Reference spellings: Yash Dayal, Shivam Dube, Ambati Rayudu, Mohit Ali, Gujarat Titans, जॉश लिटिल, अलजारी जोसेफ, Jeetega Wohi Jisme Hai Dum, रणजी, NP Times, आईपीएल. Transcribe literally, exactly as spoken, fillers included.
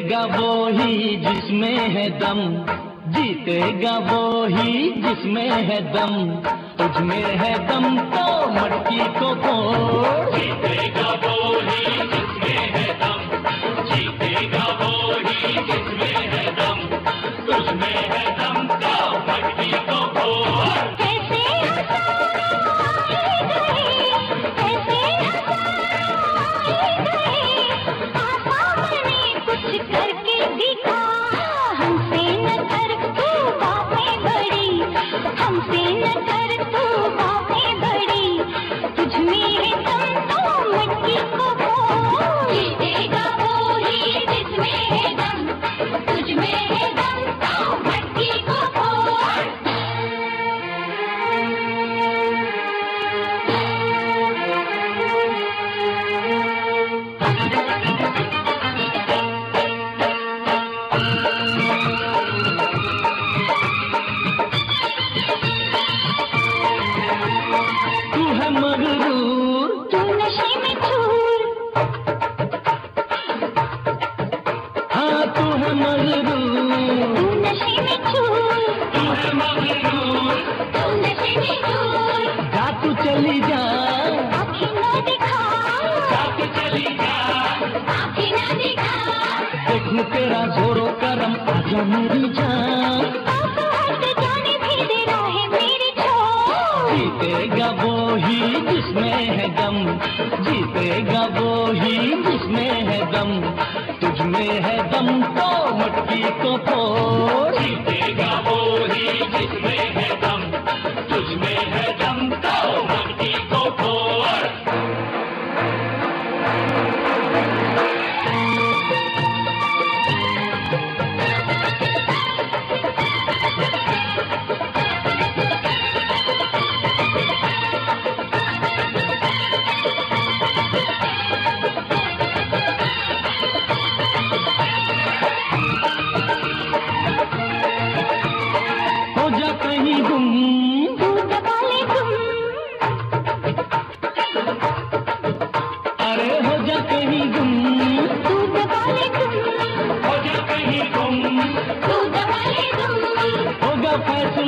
जीतेगा वो ही जिसमें है दम, जीतेगा वो ही जिसमें है दम, तुझमें है दम तो मटकी को फोड़। जीतेगा वो ही जिसमें है दम, जीतेगा वो ही जिसमें है दम, तुझमें है दम तो मटकी को फोड़। कैसे कुछ करके दिखा, हमसे न कर तू बातें बड़ी, हमसे न कर तू बातें बड़ी, तुझ में है दम तो मटकी को फोड़। जीतेगा वो ही जिसमें है दम, तुझ में है दम तो मटकी को फोड़। तेरा जोरो करम आजा मेरी जान, जाने फिर देना है मेरी जान। जीतेगा वो ही जिसमें है दम, जीतेगा वो ही जिसमें है दम, तुझमें है दम तो मटकी को फोड़। जीतेगा वो ही जिसमें है दम, तुझमें है दम तो मटकी को फोड़।